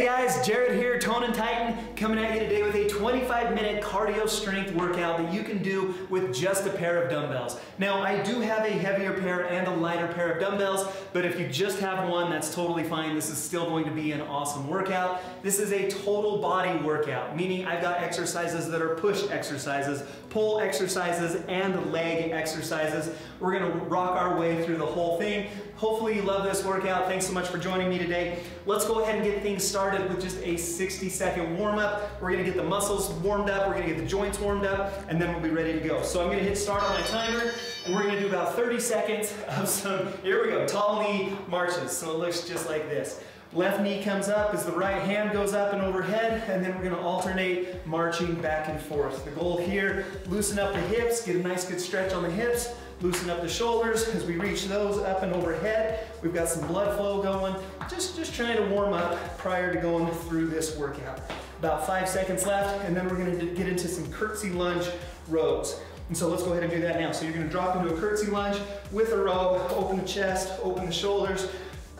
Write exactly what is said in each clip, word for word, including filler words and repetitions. Hey guys, Jared here, Tone and Tighten, coming at you today with a twenty-five minute cardio strength workout that you can do with just a pair of dumbbells. Now, I do have a heavier pair and a lighter pair of dumbbells, but if you just have one, that's totally fine. This is still going to be an awesome workout. This is a total body workout, meaning I've got exercises that are push exercises, pull exercises, and leg exercises. We're gonna rock our way through the whole thing. Hopefully you love this workout. Thanks so much for joining me today. Let's go ahead and get things started with just a sixty second warm up. We're gonna get the muscles warmed up, we're gonna get the joints warmed up, and then we'll be ready to go. So I'm gonna hit start on my timer, and we're gonna do about thirty seconds of some, here we go, tall knee marches. So it looks just like this. Left knee comes up as the right hand goes up and overhead, and then we're gonna alternate marching back and forth. The goal here, loosen up the hips, get a nice good stretch on the hips, loosen up the shoulders as we reach those up and overhead. We've got some blood flow going. Just, just trying to warm up prior to going through this workout. About five seconds left, and then we're gonna get into some curtsy lunge rows. And so let's go ahead and do that now. So you're gonna drop into a curtsy lunge with a row, open the chest, open the shoulders,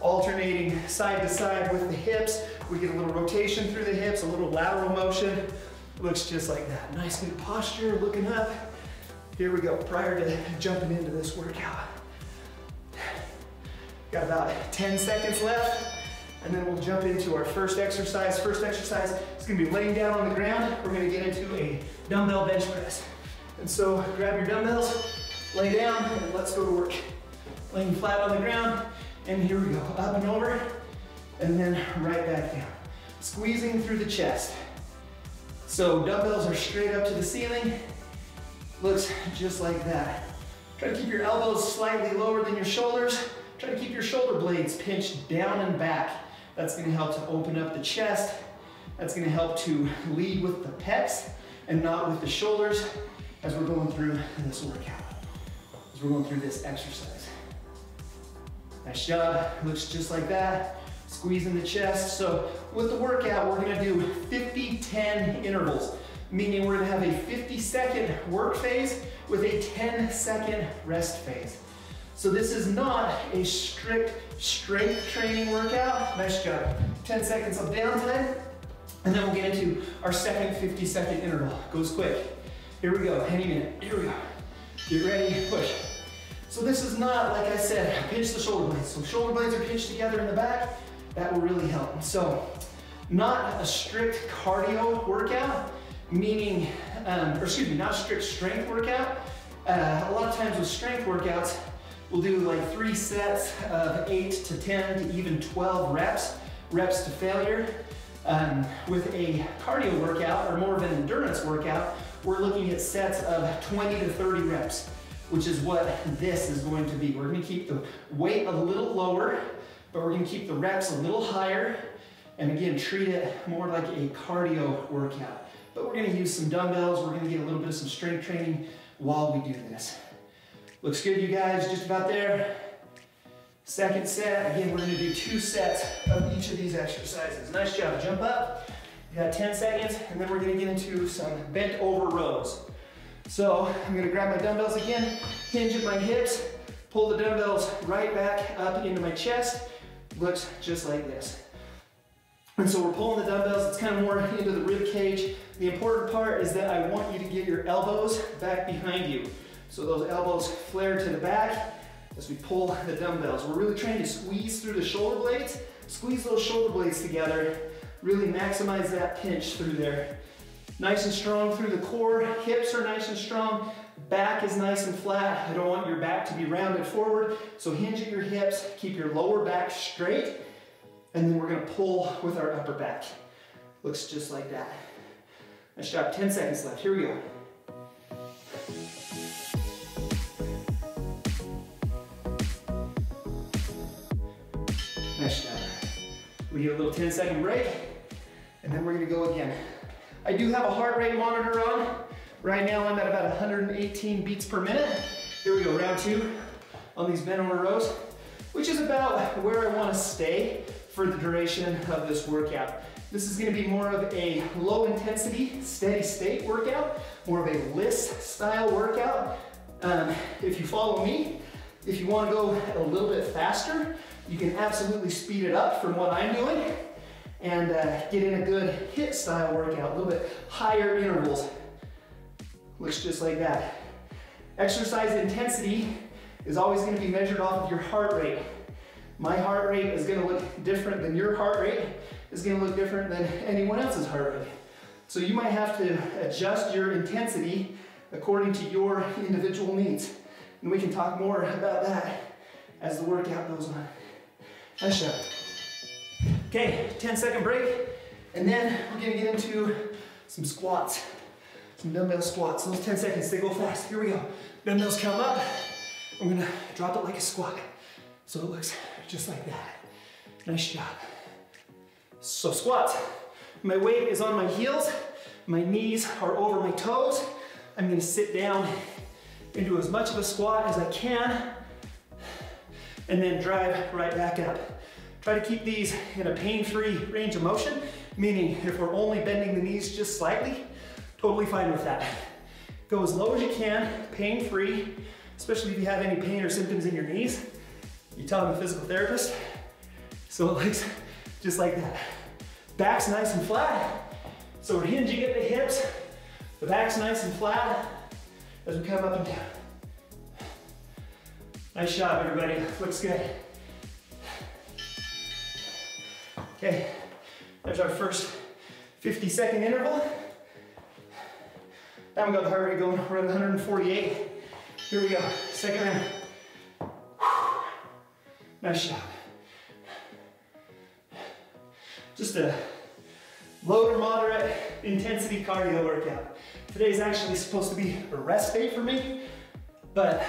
alternating side to side with the hips. We get a little rotation through the hips, a little lateral motion. Looks just like that. Nice good posture, looking up. Here we go, prior to jumping into this workout. Got about ten seconds left, and then we'll jump into our first exercise. First exercise is gonna be laying down on the ground. We're gonna get into a dumbbell bench press. And so grab your dumbbells, lay down, and let's go to work. Laying flat on the ground, and here we go, up and over, and then right back down. Squeezing through the chest. So dumbbells are straight up to the ceiling. Looks just like that. Try to keep your elbows slightly lower than your shoulders. Try to keep your shoulder blades pinched down and back. That's gonna help to open up the chest. That's gonna help to lead with the pecs and not with the shoulders as we're going through this workout, as we're going through this exercise. Nice job, looks just like that. Squeezing the chest. So with the workout, we're gonna do fifty ten intervals, meaning we're gonna have a fifty second work phase with a ten second rest phase. So this is not a strict strength training workout. Nice job. ten seconds of downtime, and then we'll get into our second fifty second interval. Goes quick. Here we go, any minute, here we go. Get ready, push. So this is not, like I said, pinch the shoulder blades. So shoulder blades are pinched together in the back. That will really help. So not a strict cardio workout, meaning, um, or excuse me, not a strict strength workout. Uh, a lot of times with strength workouts, we'll do like three sets of eight to ten to even twelve reps, reps to failure. Um, with a cardio workout or more of an endurance workout, we're looking at sets of twenty to thirty reps, which is what this is going to be. We're gonna keep the weight a little lower, but we're gonna keep the reps a little higher, and again, treat it more like a cardio workout. But we're gonna use some dumbbells, we're gonna get a little bit of some strength training while we do this. Looks good, you guys, just about there. Second set, again, we're gonna do two sets of each of these exercises. Nice job, jump up, you got ten seconds, and then we're gonna get into some bent over rows. So I'm gonna grab my dumbbells again, hinge at my hips, pull the dumbbells right back up into my chest. Looks just like this. And so we're pulling the dumbbells, it's kind of more into the rib cage. The important part is that I want you to get your elbows back behind you. So those elbows flare to the back as we pull the dumbbells. We're really trying to squeeze through the shoulder blades, squeeze those shoulder blades together, really maximize that pinch through there. Nice and strong through the core, hips are nice and strong, back is nice and flat. I don't want your back to be rounded forward, so hinge at your hips, keep your lower back straight, and then we're gonna pull with our upper back. Looks just like that. Nice job, ten seconds left, here we go. Nice job. We get a little ten second break, and then we're gonna go again. I do have a heart rate monitor on. Right now I'm at about one hundred eighteen beats per minute. Here we go, round two on these bent over rows, which is about where I wanna stay for the duration of this workout. This is gonna be more of a low intensity, steady state workout, more of a LISS style workout. Um, if you follow me, if you wanna go a little bit faster, you can absolutely speed it up from what I'm doing. and uh, get in a good hit style workout, a little bit higher intervals. Looks just like that. Exercise intensity is always gonna be measured off of your heart rate. My heart rate is gonna look different than your heart rate, is gonna look different than anyone else's heart rate. So you might have to adjust your intensity according to your individual needs. And we can talk more about that as the workout goes on. Nice job. Okay, ten second break, and then we're gonna get into some squats, some dumbbell squats. Those ten seconds, they go fast. Here we go. Dumbbells come up. I'm gonna drop it like a squat. So it looks just like that. Nice job. So squats. My weight is on my heels. My knees are over my toes. I'm gonna sit down and do as much of a squat as I can, and then drive right back up. Try to keep these in a pain-free range of motion, meaning if we're only bending the knees just slightly, totally fine with that. Go as low as you can, pain-free, especially if you have any pain or symptoms in your knees. You tell I'm a physical therapist, so it looks just like that. Back's nice and flat, so we're hinging at the hips. The back's nice and flat as we come up and down. Nice job, everybody. Looks good. Okay, there's our first fifty second interval. Now we got the heart rate going. We're at one forty-eight. Here we go. Second round. Whew. Nice job. Just a low to moderate intensity cardio workout. Today's actually supposed to be a rest day for me, but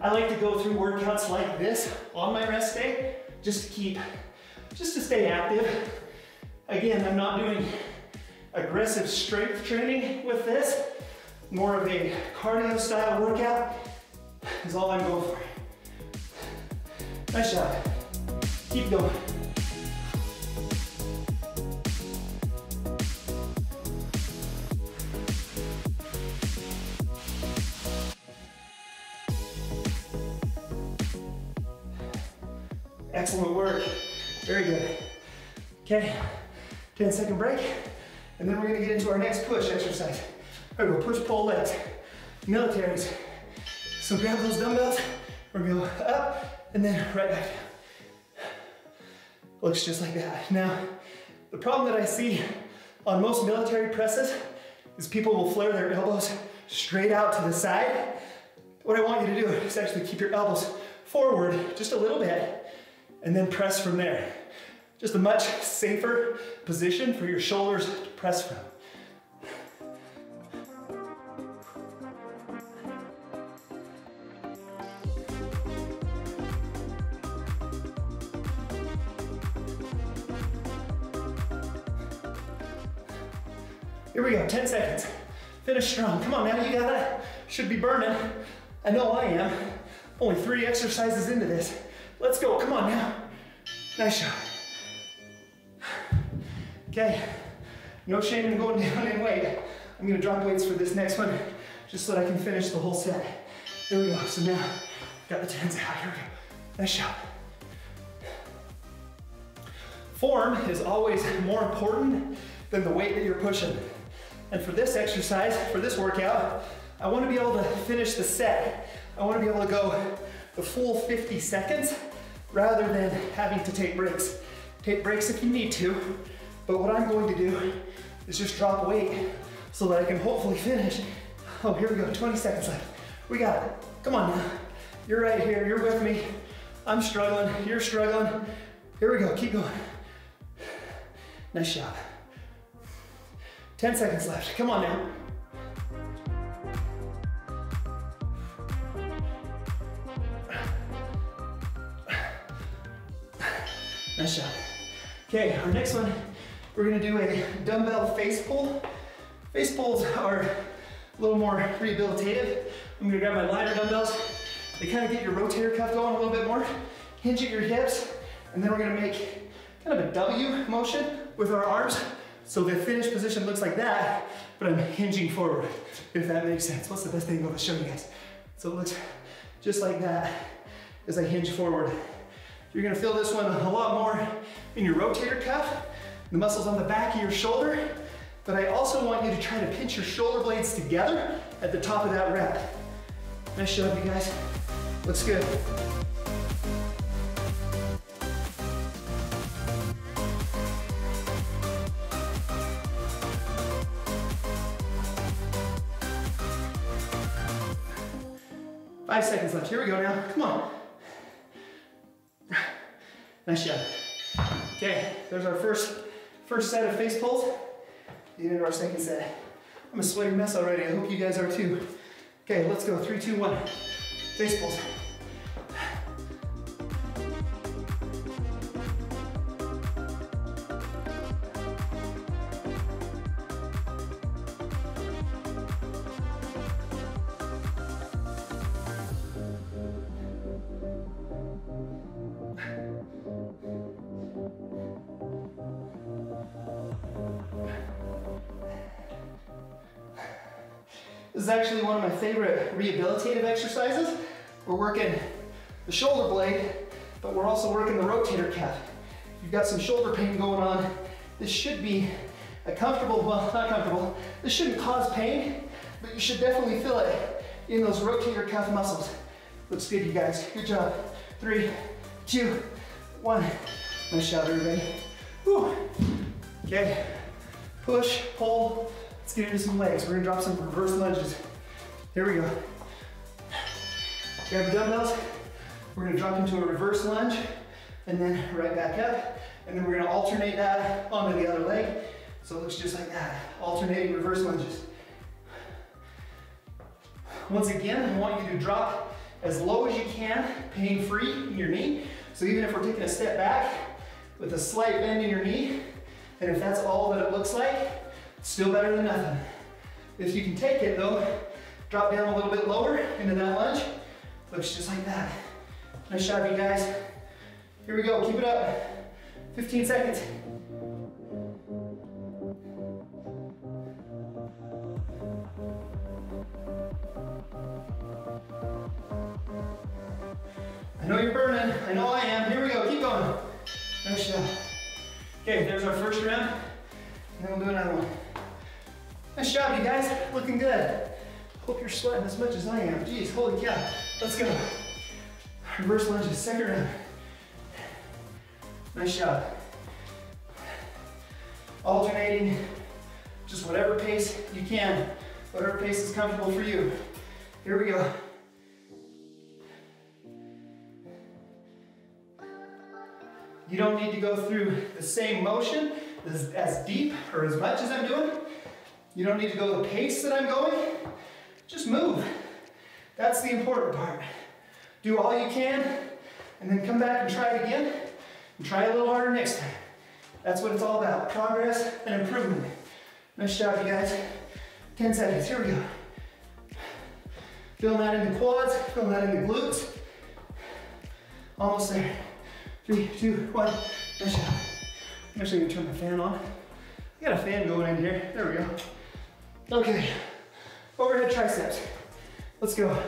I like to go through workouts like this on my rest day just to keep, just to stay active. Again, I'm not doing aggressive strength training with this. More of a cardio style workout is all I'm going for. Nice job. Keep going. Excellent work. Very good. Okay, ten second break, and then we're gonna get into our next push exercise. We're gonna push pull legs, militaries. So grab those dumbbells, we're gonna go up and then right back. Looks just like that. Now, the problem that I see on most military presses is people will flare their elbows straight out to the side. What I want you to do is actually keep your elbows forward just a little bit, and then press from there. Just a much safer position for your shoulders to press from. Here we go, ten seconds. Finish strong, come on now, you got it. Should be burning, I know I am. Only three exercises into this. Let's go, come on now. Nice shot. Okay, no shame in going down in weight. I'm gonna drop weights for this next one just so that I can finish the whole set. Here we go, so now, got the tens out, here we go. Nice shot. Form is always more important than the weight that you're pushing. And for this exercise, for this workout, I wanna be able to finish the set. I wanna be able to go the full fifty seconds rather than having to take breaks. Take breaks if you need to, but what I'm going to do is just drop weight so that I can hopefully finish. Oh, here we go, twenty seconds left. We got it, come on now. You're right here, you're with me. I'm struggling, you're struggling. Here we go, keep going. Nice job. ten seconds left, come on now. Nice shot. Okay, our next one, we're gonna do a dumbbell face pull. Face pulls are a little more rehabilitative. I'm gonna grab my lighter dumbbells. They kind of get your rotator cuff going a little bit more. Hinge at your hips, and then we're gonna make kind of a W motion with our arms. So the finished position looks like that, but I'm hinging forward, if that makes sense. What's the best thing I'm gonna show you guys? So it looks just like that as I hinge forward. You're gonna feel this one a lot more in your rotator cuff the muscles on the back of your shoulder, but I also want you to try to pinch your shoulder blades together at the top of that rep. Nice job, you guys. Looks good. Five seconds left, here we go now, come on. Nice job. Okay, there's our first, first set of face pulls. Get into our second set. I'm a sweaty mess already, I hope you guys are too. Okay, let's go, three, two, one. Face pulls. This is actually one of my favorite rehabilitative exercises. We're working the shoulder blade, but we're also working the rotator cuff. If you've got some shoulder pain going on, this should be a comfortable, well, not comfortable, this shouldn't cause pain, but you should definitely feel it in those rotator cuff muscles. Looks good, you guys, good job. Three, two, one. Nice job, everybody. Whew. Okay, push, pull. Let's get into some legs. We're gonna drop some reverse lunges. Here we go. Grab the dumbbells. We're gonna drop into a reverse lunge and then right back up. And then we're gonna alternate that onto the other leg. So it looks just like that. Alternating reverse lunges. Once again, I want you to drop as low as you can, pain-free in your knee. So even if we're taking a step back with a slight bend in your knee, and if that's all that it looks like, still better than nothing. If you can take it though, drop down a little bit lower into that lunge. Looks just like that. Nice job, you guys. Here we go, keep it up. fifteen seconds. I know you're burning, I know I am. Here we go, keep going. Nice job. Okay, there's our first round. And then we'll do another one. Nice job, you guys. Looking good. Hope you're sweating as much as I am. Jeez, holy cow. Let's go. Reverse lunges, second round. Nice job. Alternating, just whatever pace you can. Whatever pace is comfortable for you. Here we go. You don't need to go through the same motion as, as deep or as much as I'm doing. You don't need to go the pace that I'm going. Just move. That's the important part. Do all you can and then come back and try it again and try a little harder next time. That's what it's all about, progress and improvement. Nice job, you guys. ten seconds, here we go. Feeling that in the quads, feeling that in the glutes. Almost there. Three, two, one, nice job. I'm actually gonna turn my fan on. I got a fan going in here, there we go. Okay, overhead triceps. Let's go.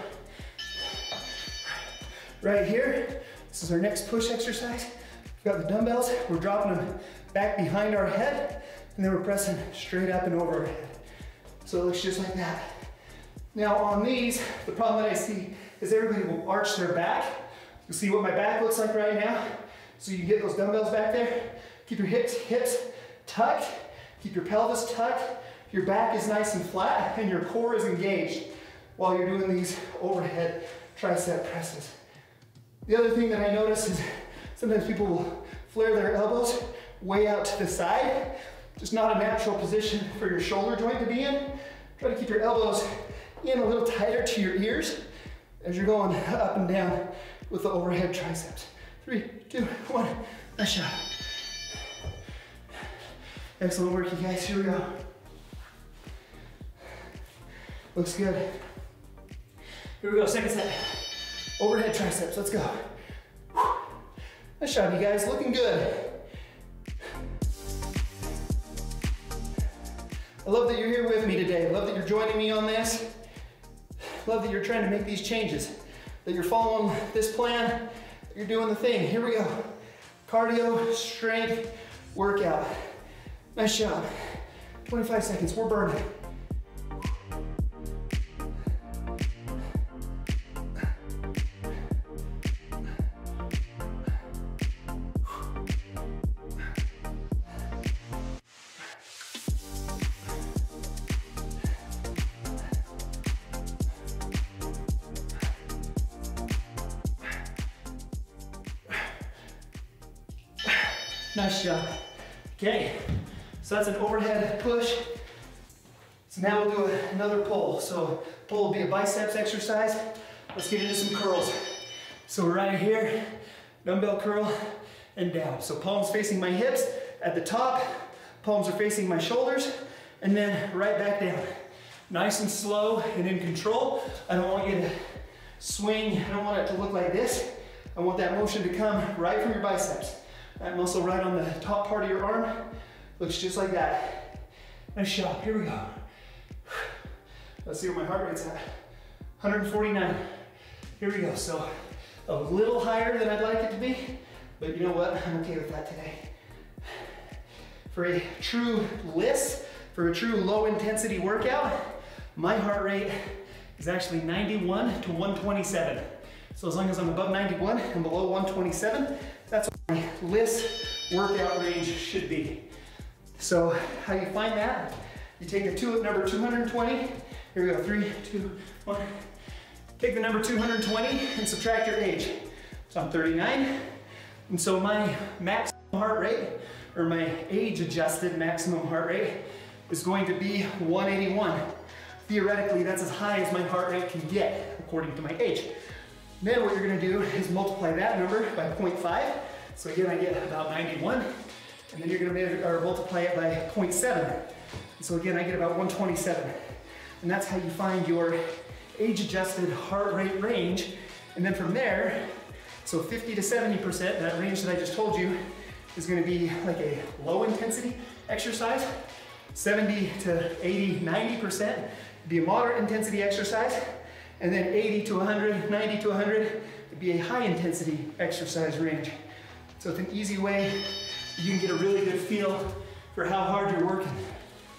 Right here, this is our next push exercise. We've got the dumbbells, we're dropping them back behind our head, and then we're pressing straight up and over our head. So it looks just like that. Now on these, the problem that I see is everybody will arch their back. You'll see what my back looks like right now. So you get those dumbbells back there. Keep your hips, hips tucked. Keep your pelvis tucked. Your back is nice and flat and your core is engaged while you're doing these overhead tricep presses. The other thing that I notice is sometimes people will flare their elbows way out to the side. Just not a natural position for your shoulder joint to be in. Try to keep your elbows in a little tighter to your ears as you're going up and down with the overhead triceps. Three, two, one, nice shot. Excellent work, you guys, here we go. Looks good. Here we go, second set. Overhead triceps, let's go. Nice job, you guys, looking good. I love that you're here with me today. I love that you're joining me on this. I love that you're trying to make these changes, that you're following this plan, that you're doing the thing. Here we go. Cardio, strength, workout. Nice job. twenty-five seconds, we're burning. Nice job. Okay, so that's an overhead push. So now we'll do another pull. So pull will be a biceps exercise. Let's get into some curls. So we're right here, dumbbell curl and down. So palms facing my hips at the top, palms are facing my shoulders, and then right back down. Nice and slow and in control. I don't want you to swing, I don't want it to look like this. I want that motion to come right from your biceps. That muscle right on the top part of your arm looks just like that. Nice job. Here we go. Let's see where my heart rate's at. one forty-nine. Here we go. So a little higher than I'd like it to be, but you know what? I'm okay with that today. For a true LISS, for a true low intensity workout, my heart rate is actually ninety-one to one twenty-seven. So as long as I'm above ninety-one and below one twenty-seven, that's what my LISS workout range should be. So how you find that? You take the two, number two hundred twenty, here we go, three, two, one. Take the number two hundred twenty and subtract your age. So I'm thirty-nine, and so my maximum heart rate, or my age adjusted maximum heart rate, is going to be one eighty-one. Theoretically, that's as high as my heart rate can get, according to my age. Then what you're gonna do is multiply that number by zero point five. So again, I get about ninety-one. And then you're gonna measure, or multiply it by zero point seven. So again, I get about one twenty-seven. And that's how you find your age-adjusted heart rate range. And then from there, so fifty to seventy percent, that range that I just told you, is gonna be like a low-intensity exercise. seventy to eighty, ninety percent would be a moderate-intensity exercise. And then eighty to one hundred, ninety to one hundred would be a high intensity exercise range. So it's an easy way you can get a really good feel for how hard you're working.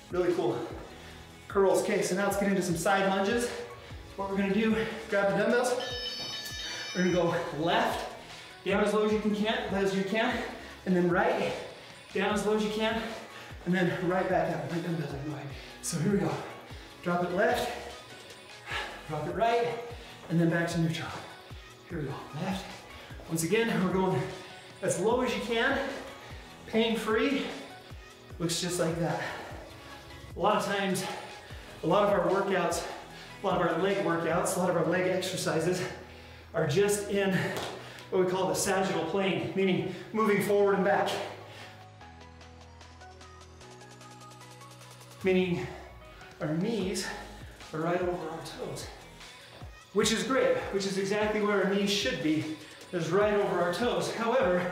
Really cool. Curls, okay, so now let's get into some side lunges. What we're gonna do, grab the dumbbells. We're gonna go left, down as low as you can, as you can, and then right, down as low as you can, and then right back up. My dumbbells are in the way. So here we go. Drop it left, drop it right, and then back to neutral. Here we go, left. Once again, we're going as low as you can, pain-free, looks just like that. A lot of times, a lot of our workouts, a lot of our leg workouts, a lot of our leg exercises are just in what we call the sagittal plane, meaning moving forward and back. Meaning our knees are right over our toes. Which is great, which is exactly where our knees should be, is right over our toes. However,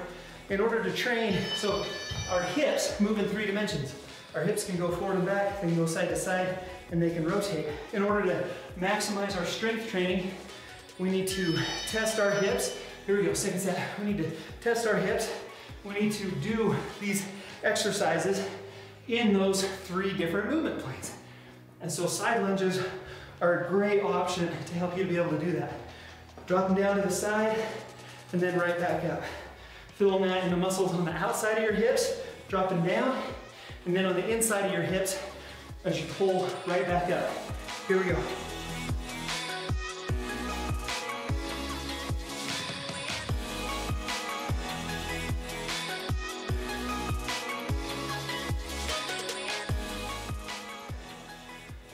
in order to train, so our hips move in three dimensions. Our hips can go forward and back, they can go side to side, and they can rotate. In order to maximize our strength training, we need to test our hips. Here we go, second set. We need to test our hips. We need to do these exercises in those three different movement planes. And so side lunges are a great option to help you to be able to do that. Drop them down to the side, and then right back up. Fill that in the muscles on the outside of your hips, drop them down, and then on the inside of your hips as you pull right back up. Here we go.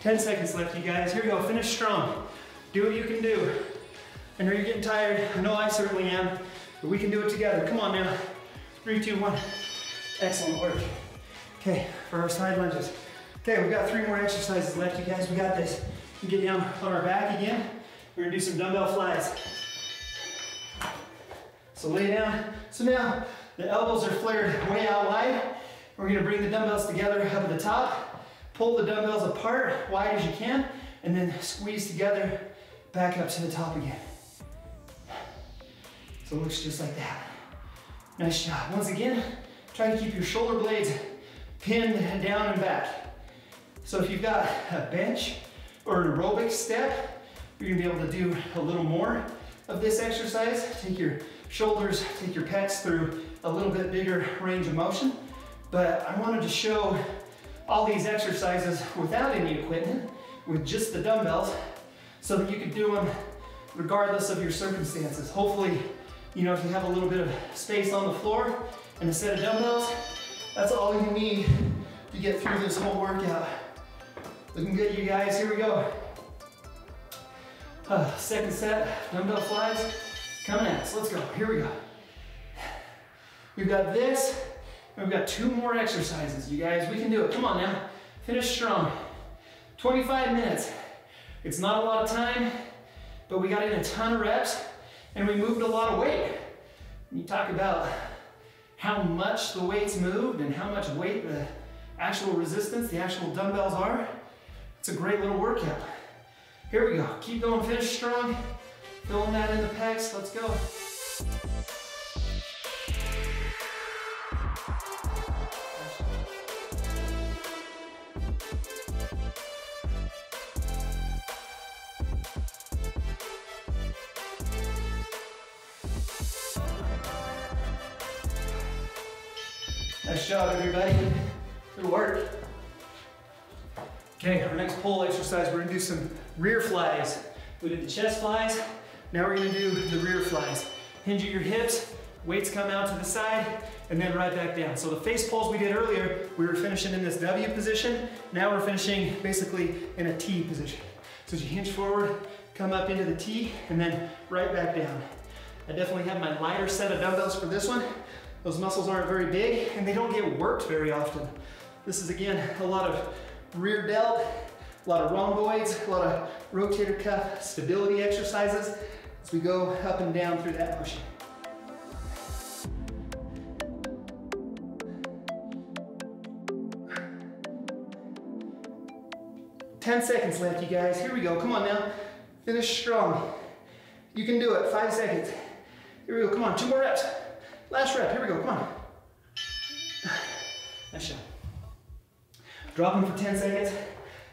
ten seconds left, you guys. Here we go, finish strong. Do what you can do. I know you're getting tired. I know I certainly am, but we can do it together. Come on now. Three, two, one. Excellent work. Okay, for our side lunges. Okay, we've got three more exercises left, you guys. We got this. We get down on our back again. We're gonna do some dumbbell flies. So lay down. So now the elbows are flared way out wide. We're gonna bring the dumbbells together up at the top. Pull the dumbbells apart, wide as you can, and then squeeze together, back up to the top again. So it looks just like that. Nice job. Once again, try to keep your shoulder blades pin down and back. So if you've got a bench or an aerobic step, you're gonna be able to do a little more of this exercise. Take your shoulders, take your pecs through a little bit bigger range of motion. But I wanted to show all these exercises without any equipment, with just the dumbbells, so that you can do them regardless of your circumstances. Hopefully, you know, if you have a little bit of space on the floor and a set of dumbbells, that's all you need to get through this whole workout. Looking good, you guys, here we go. Uh, second set, dumbbell flies, coming at us, let's go, here we go. We've got this, and we've got two more exercises, you guys, we can do it, come on now, finish strong. twenty-five minutes, it's not a lot of time, but we got in a ton of reps, and we moved a lot of weight. You talk about how much the weight's moved and how much weight the actual resistance, the actual dumbbells are. It's a great little workout. Here we go, keep going, finish strong. Filling that in the pecs, let's go. Nice job, everybody. Good work. Okay, our next pull exercise, we're gonna do some rear flies. We did the chest flies, now we're gonna do the rear flies. Hinge at your hips, weights come out to the side, and then right back down. So the face pulls we did earlier, we were finishing in this W position, now we're finishing basically in a T position. So as you hinge forward, come up into the T, and then right back down. I definitely have my lighter set of dumbbells for this one. Those muscles aren't very big and they don't get worked very often. This is again a lot of rear delt, a lot of rhomboids, a lot of rotator cuff stability exercises as we go up and down through that motion. ten seconds left, you guys, here we go, come on now. Finish strong. You can do it, five seconds. Here we go, come on, two more reps. Last rep, here we go, come on. Nice shot. Drop them for ten seconds.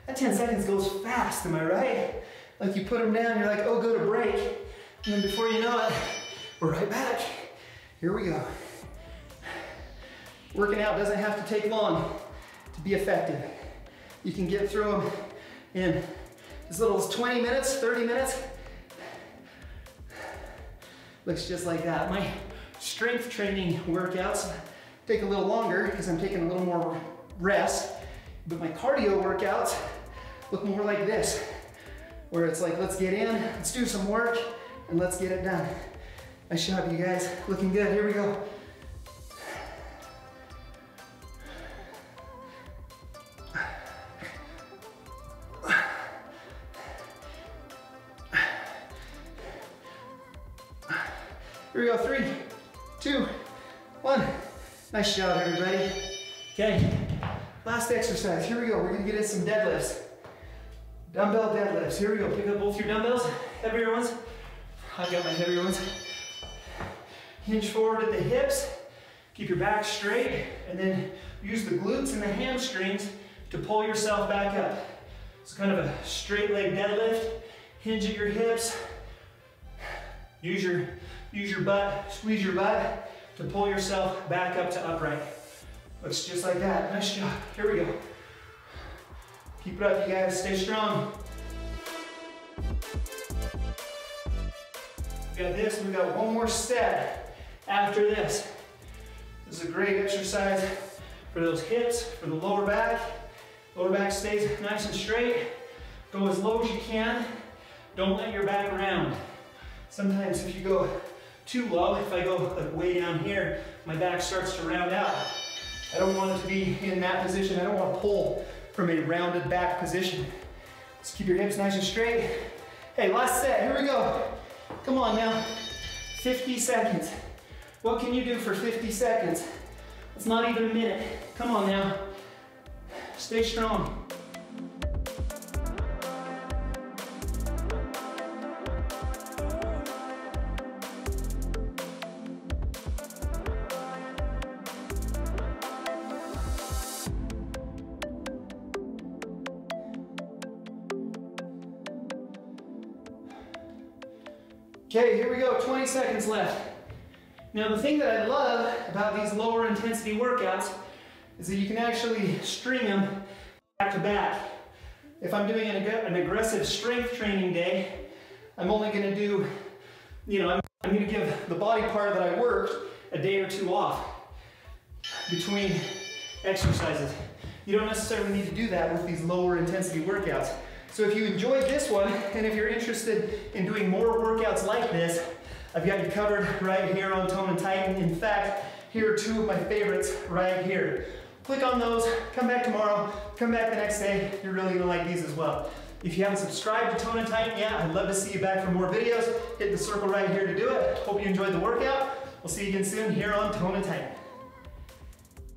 That ten seconds goes fast, am I right? Like you put them down, you're like, oh, go to break. And then before you know it, we're right back. Here we go. Working out doesn't have to take long to be effective. You can get through them in as little as twenty minutes, thirty minutes. Looks just like that. My strength training workouts take a little longer because I'm taking a little more rest, but my cardio workouts look more like this, where it's like, let's get in, let's do some work, and let's get it done. Nice job, you guys, looking good, here we go. Here we go, three, two, one. Nice job, everybody. Okay, last exercise, here we go. We're gonna get in some deadlifts. Dumbbell deadlifts, here we go. Pick up both your dumbbells, heavier ones. I've got my heavier ones. Hinge forward at the hips, keep your back straight, and then use the glutes and the hamstrings to pull yourself back up. It's kind of a straight leg deadlift. Hinge at your hips, use your Use your butt, squeeze your butt to pull yourself back up to upright. Looks just like that. Nice job. Here we go. Keep it up, you guys. Stay strong. We got this. We got one more set after this. This is a great exercise for those hips, for the lower back. Lower back stays nice and straight. Go as low as you can. Don't let your back round. Sometimes if you go too low, if I go like way down here, my back starts to round out. I don't want it to be in that position. I don't want to pull from a rounded back position. Just keep your hips nice and straight. Hey, last set, here we go. Come on now, fifty seconds. What can you do for fifty seconds? It's not even a minute. Come on now, stay strong. Okay, here we go, twenty seconds left. Now the thing that I love about these lower intensity workouts is that you can actually string them back to back. If I'm doing an, ag an aggressive strength training day, I'm only gonna do, you know, I'm, I'm gonna give the body part that I worked a day or two off between exercises. You don't necessarily need to do that with these lower intensity workouts. So if you enjoyed this one, and if you're interested in doing more workouts like this, I've got you covered right here on Tone and Tighten. In fact, here are two of my favorites right here. Click on those, come back tomorrow, come back the next day. You're really gonna like these as well. If you haven't subscribed to Tone and Tighten yet, I'd love to see you back for more videos. Hit the circle right here to do it. Hope you enjoyed the workout. We'll see you again soon here on Tone and Tighten.